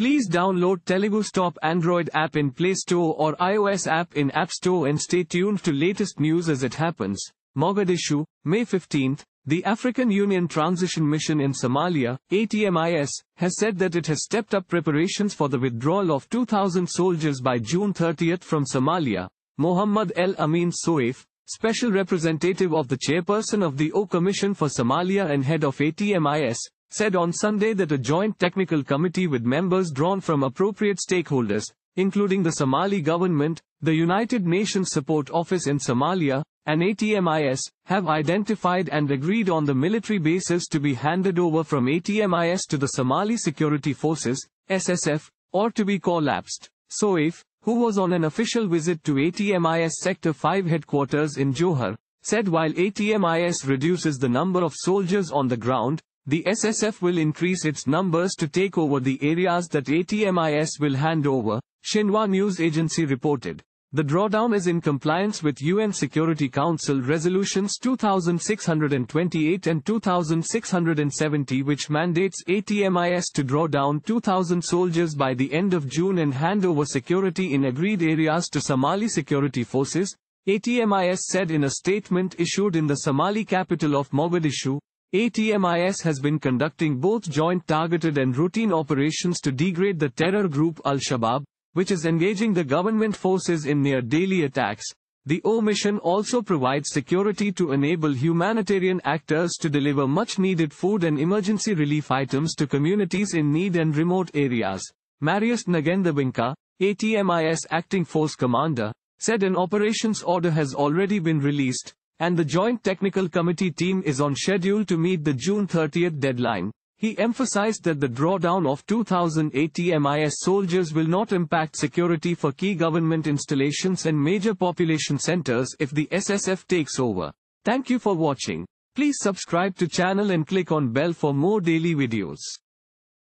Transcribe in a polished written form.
Please download TeluguStop Android app in Play Store or iOS app in App Store and stay tuned to latest news as it happens. Mogadishu, May 15, the African Union Transition Mission in Somalia, ATMIS, has said that it has stepped up preparations for the withdrawal of 2,000 soldiers by June 30 from Somalia. Mohamed El Amin Soif, Special Representative of the Chairperson of the O Commission for Somalia and head of ATMIS, said on Sunday that a joint technical committee with members drawn from appropriate stakeholders, including the Somali government, the United Nations Support Office in Somalia, and ATMIS, have identified and agreed on the military bases to be handed over from ATMIS to the Somali Security Forces, SSF, or to be collapsed. Soif, who was on an official visit to ATMIS Sector 5 headquarters in Johor, said while ATMIS reduces the number of soldiers on the ground, the SSF will increase its numbers to take over the areas that ATMIS will hand over, Xinhua News Agency reported. The drawdown is in compliance with UN Security Council Resolutions 2628 and 2670, which mandates ATMIS to draw down 2,000 soldiers by the end of June and hand over security in agreed areas to Somali security forces, ATMIS said in a statement issued in the Somali capital of Mogadishu. ATMIS has been conducting both joint targeted and routine operations to degrade the terror group Al-Shabaab, which is engaging the government forces in near-daily attacks. The O mission also provides security to enable humanitarian actors to deliver much-needed food and emergency relief items to communities in need and remote areas. Marius Nagendabinka, ATMIS Acting Force Commander, said an operations order has already been released, and the Joint Technical Committee team is on schedule to meet the June 30 deadline. He emphasized that the drawdown of 2,000 ATMIS soldiers will not impact security for key government installations and major population centers if the SSF takes over. Thank you for watching. Please subscribe to channel and click on bell for more daily videos.